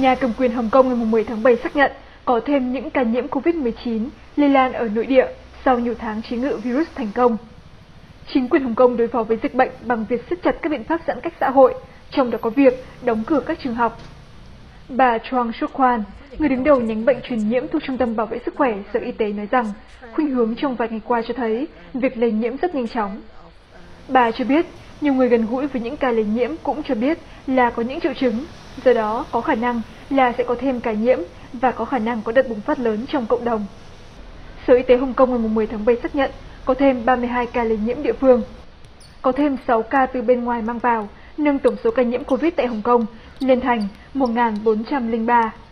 Nhà cầm quyền Hồng Kông ngày 10 tháng 7 xác nhận có thêm những ca nhiễm COVID-19 lây lan ở nội địa sau nhiều tháng chế ngự virus thành công. Chính quyền Hồng Kông đối phó với dịch bệnh bằng việc siết chặt các biện pháp giãn cách xã hội, trong đó có việc đóng cửa các trường học. Bà Chuang Shuk Kwan, người đứng đầu nhánh bệnh truyền nhiễm thuộc Trung tâm Bảo vệ Sức khỏe Sở Y tế nói rằng khuynh hướng trong vài ngày qua cho thấy việc lây nhiễm rất nhanh chóng. Bà cho biết nhiều người gần gũi với những ca lây nhiễm cũng cho biết là có những triệu chứng, do đó có khả năng là sẽ có thêm ca nhiễm và có khả năng có đợt bùng phát lớn trong cộng đồng. Sở Y tế Hồng Kông ngày 10 tháng 7 xác nhận có thêm 32 ca lây nhiễm địa phương. Có thêm 6 ca từ bên ngoài mang vào, nâng tổng số ca nhiễm COVID tại Hồng Kông lên thành 1.403.